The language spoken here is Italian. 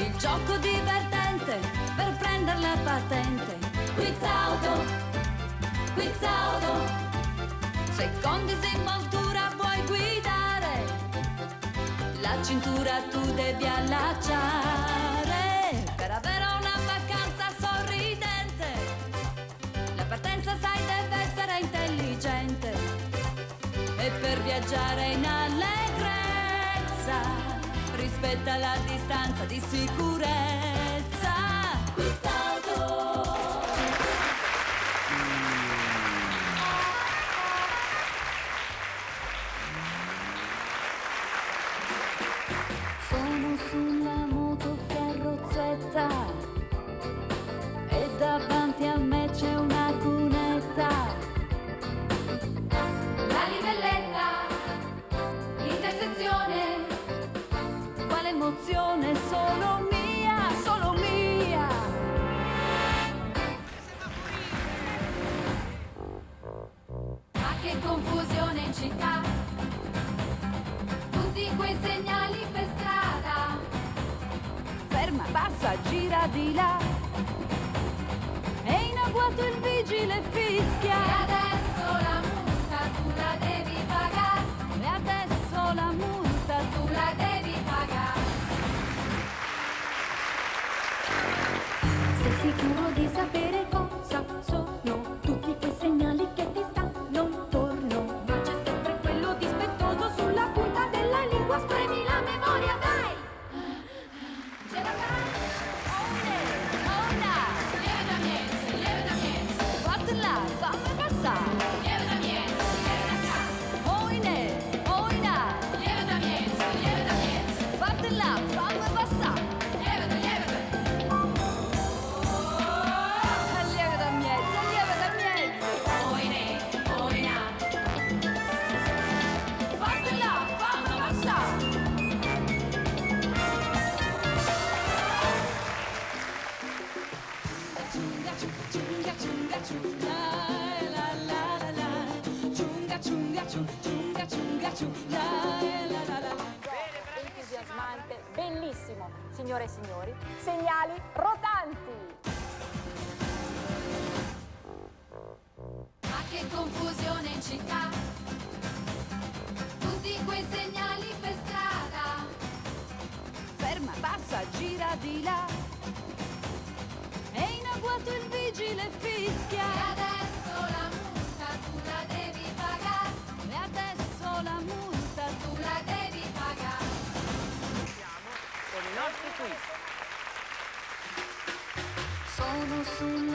il gioco divertente per prendere la patente. Quizauto, Quizauto, se con disinvoltura vuoi guidare, la cintura tu devi allacciare per avere una vacanza sorridente. La partenza sai deve essere intelligente e per viaggiare in allegrezza rispetta la distanza di sicurezza. Quizauto. Sono sulla motocarrozzetta e davanti a me c'è una cunetta. La livelletta, l'intersezione. Quale emozione solo mia, solo mia. Ma che confusione in città, tutti quei segnali per strada. Ferma, passa, gira di là, e in agguato il vigile fischia. E adesso la multa tu la devi pagare. E adesso la multa tu la devi. Sei sicuro di sapere cosa sono tutti quei segnali che ti stanno intorno? Ma c'è sempre quello dispettoso sulla punta della lingua, spremi la memoria, dai! Ce la farai? Ora! Lieve da miezza, fatela, fammi passare! Lieve da miezza, lieve da casa! Ora! Lieve da miezza, fatela, fammi passare! Entusiasmante, bellissimo, signore e signori, segnali rotanti. Ma che confusione in città, tutti quei segnali per strada. Ferma, passa, gira di là, e in agguato il vigile fischia. E adesso la multa tu la devi pagare. E adesso la multa tu la devi pagare. Siamo con i nostri quiz. Sono